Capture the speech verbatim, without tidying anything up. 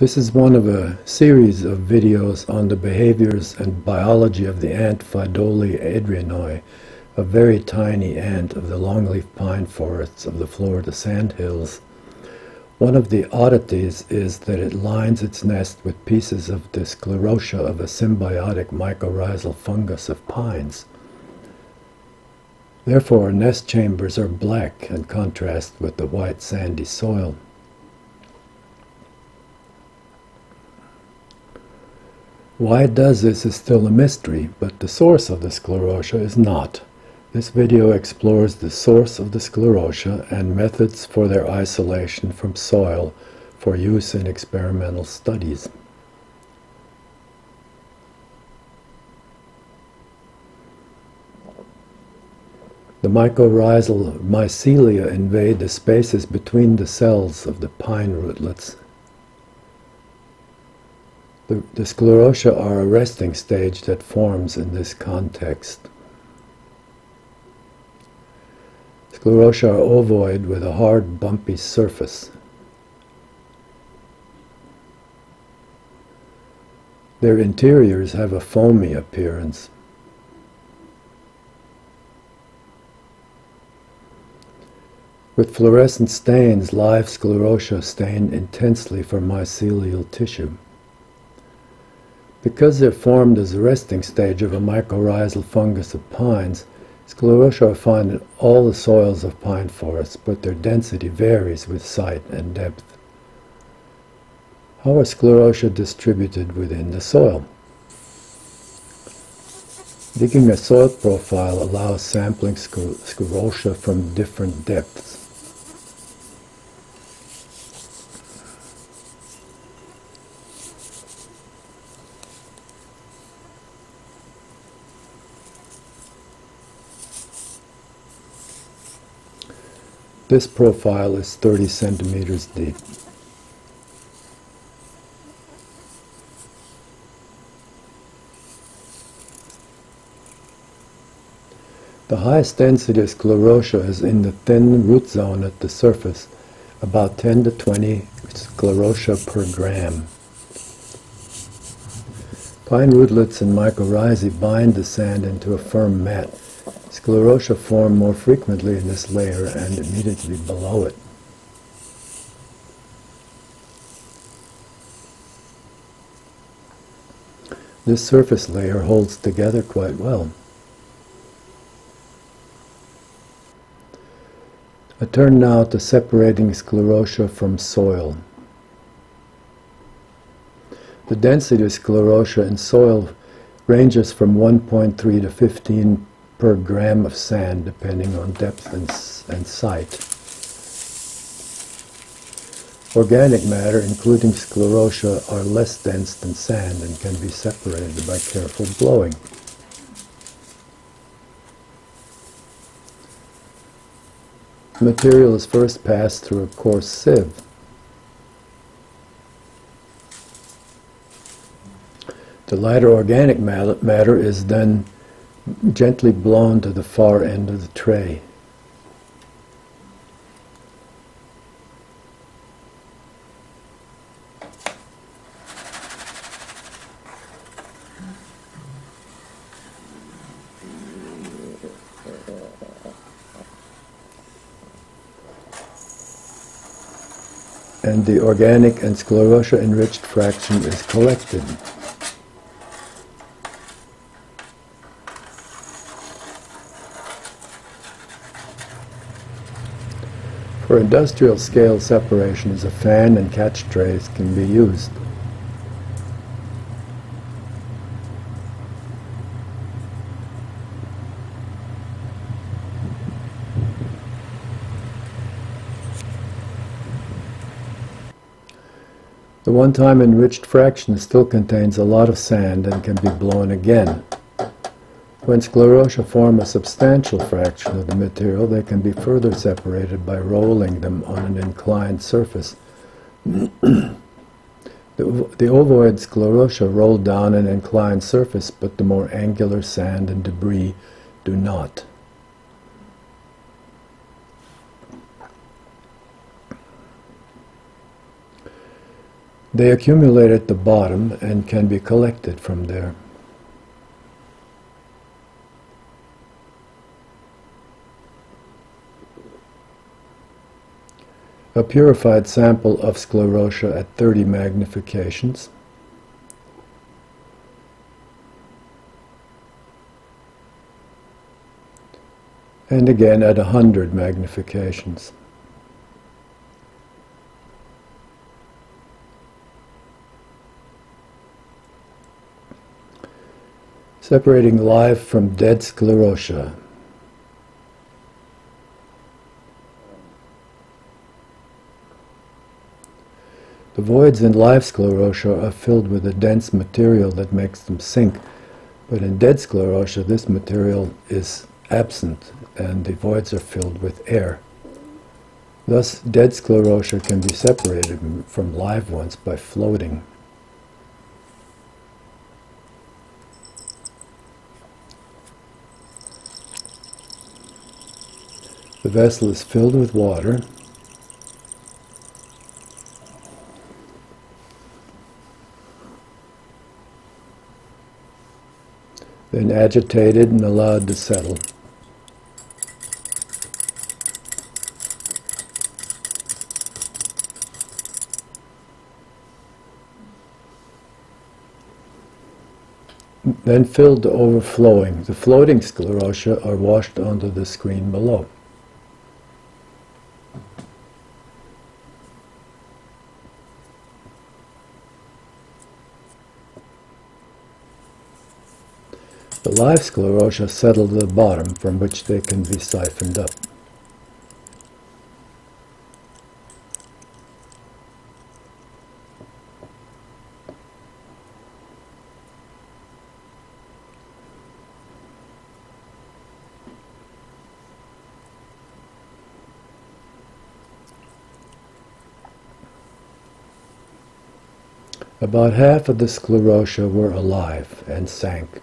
This is one of a series of videos on the behaviors and biology of the ant Pheidole adrianoi, a very tiny ant of the longleaf pine forests of the Florida sandhills. One of the oddities is that it lines its nest with pieces of the sclerotia of a symbiotic mycorrhizal fungus of pines. Therefore, nest chambers are black in contrast with the white sandy soil. Why it does this is still a mystery, but the source of the sclerotia is not. This video explores the source of the sclerotia and methods for their isolation from soil for use in experimental studies. The mycorrhizal mycelia invade the spaces between the cells of the pine rootlets. The, the sclerotia are a resting stage that forms in this context. Sclerotia are ovoid with a hard, bumpy surface. Their interiors have a foamy appearance. With fluorescent stains, live sclerotia stain intensely for mycelial tissue. Because they're formed as a resting stage of a mycorrhizal fungus of pines, sclerotia are found in all the soils of pine forests, but their density varies with site and depth. How are sclerotia distributed within the soil? Digging a soil profile allows sampling sclerotia from different depths. This profile is thirty centimeters deep. The highest density of sclerotia is in the thin root zone at the surface, about ten to twenty sclerotia per gram. Pine rootlets and mycorrhizae bind the sand into a firm mat. Sclerotia form more frequently in this layer and immediately below it. This surface layer holds together quite well. I turn now to separating sclerotia from soil. The density of sclerotia in soil ranges from one point three to fifteen per gram of sand, depending on depth and, and site. Organic matter, including sclerotia, are less dense than sand and can be separated by careful blowing. Material is first passed through a coarse sieve. The lighter organic matter is then gently blown to the far end of the tray. And the organic and sclerotia enriched fraction is collected. For industrial scale separations, a fan and catch trays can be used. The one-time enriched fraction still contains a lot of sand and can be blown again. When sclerotia form a substantial fraction of the material, they can be further separated by rolling them on an inclined surface. the, the ovoid sclerotia roll down an inclined surface, but the more angular sand and debris do not. They accumulate at the bottom and can be collected from there. A purified sample of sclerotia at thirty magnifications. And again at one hundred magnifications. Separating live from dead sclerotia. The voids in live sclerotia are filled with a dense material that makes them sink, but in dead sclerotia this material is absent and the voids are filled with air. Thus, dead sclerotia can be separated from live ones by floating. The vessel is filled with water. Then agitated and allowed to settle. Then filled to overflowing. The floating sclerotia are washed onto the screen below. The live sclerotia settle to the bottom, from which they can be siphoned up. About half of the sclerotia were alive and sank.